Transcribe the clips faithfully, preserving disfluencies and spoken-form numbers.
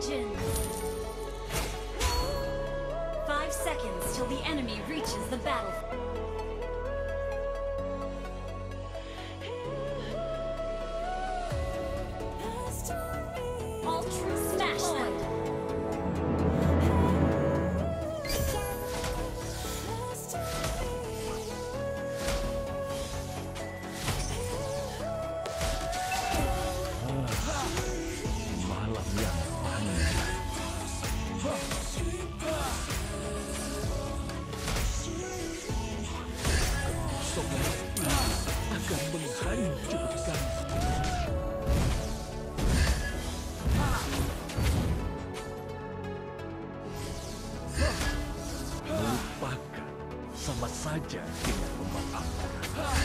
Legends! Five seconds till the enemy reaches the battlefield. Saja tidak memaafkan.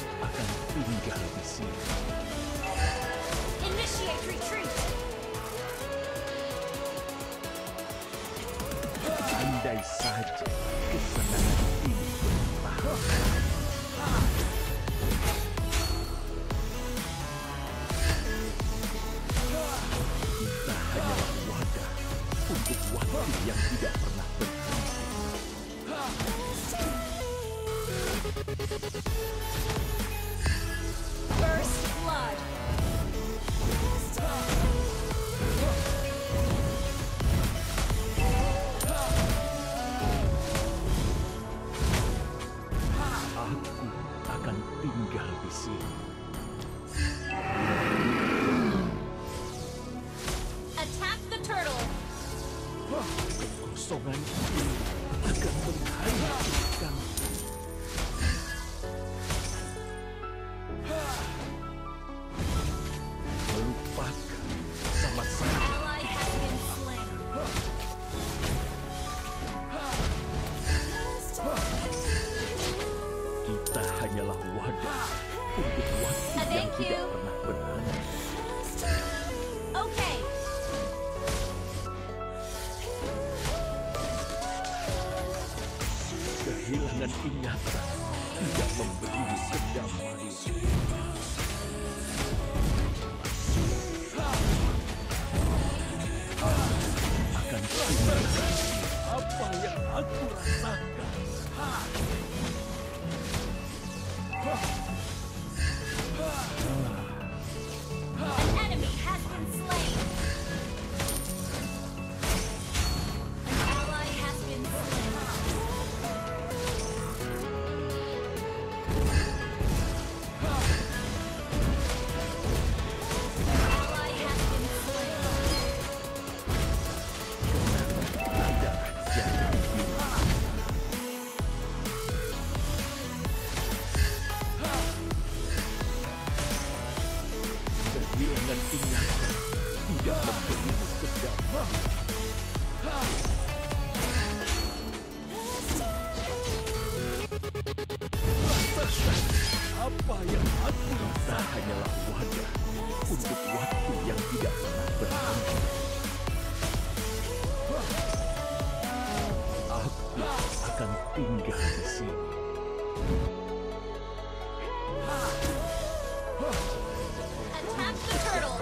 Aku akan tinggal di sini. Initiate retreat. Andai saja kesenangan ini berubah. Yang tidak pernah berhenti. First blood. Aku akan tinggal di sini. Attack the turtle. Kekosongan ini akan menghancurkan. Melupakan sama saja. Kita hanyalah wadah untuk waktu yang tidak pernah berhenti. Okay. Kehilangan ingatan tidak memberi kedamaian. Akan kulihat apa yang aku rasakan. An enemy has been slain. An ally has been slain. Apa yang aku rasa hanyalah wadah untuk waktu yang tidak pernah berhenti. Aku akan tinggal di sini. Attack the turtle.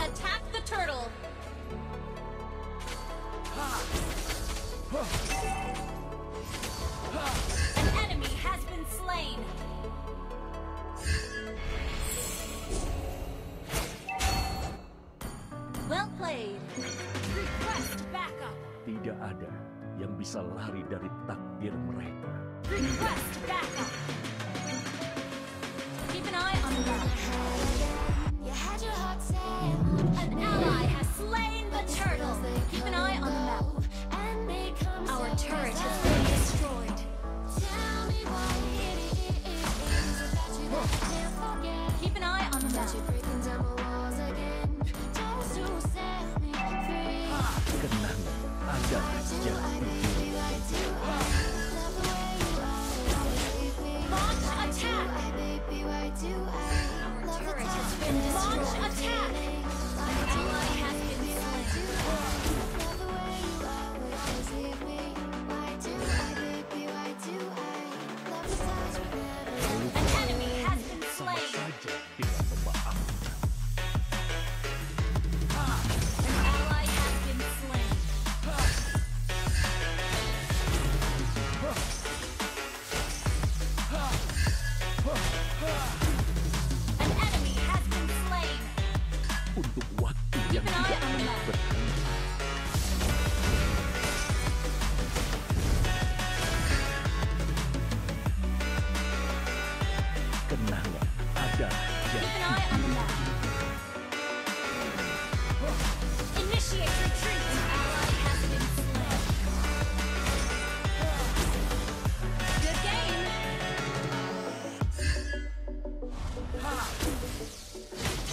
Attack the turtle. An enemy has been slain. Well played. Request backup. Tidak ada yang bisa lari dari takdir mereka. Request backup. Keep an eye on the map. An ally has slain the turtle. Keep an eye on the map. Our turret has been destroyed. Tell me why it is that you can't forget. Keep an eye on the map. Kenangan ada sejarah hidup. Launch attack. Our turret has been destroyed. Launch attack. An ally has been destroyed.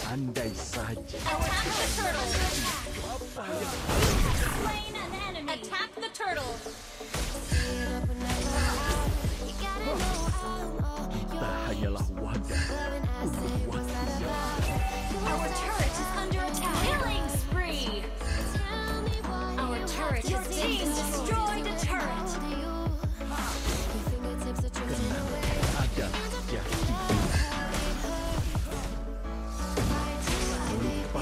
Andai saja. Attack the turtle. Slain an enemy. Attack the turtle. Kita hanyalah wadah untuk wadah. Our turret is under attack. Killing spree. Our turret is being destroyed. The turret. Kenapa ada jadi? Andai saja kesenangan itu melupakan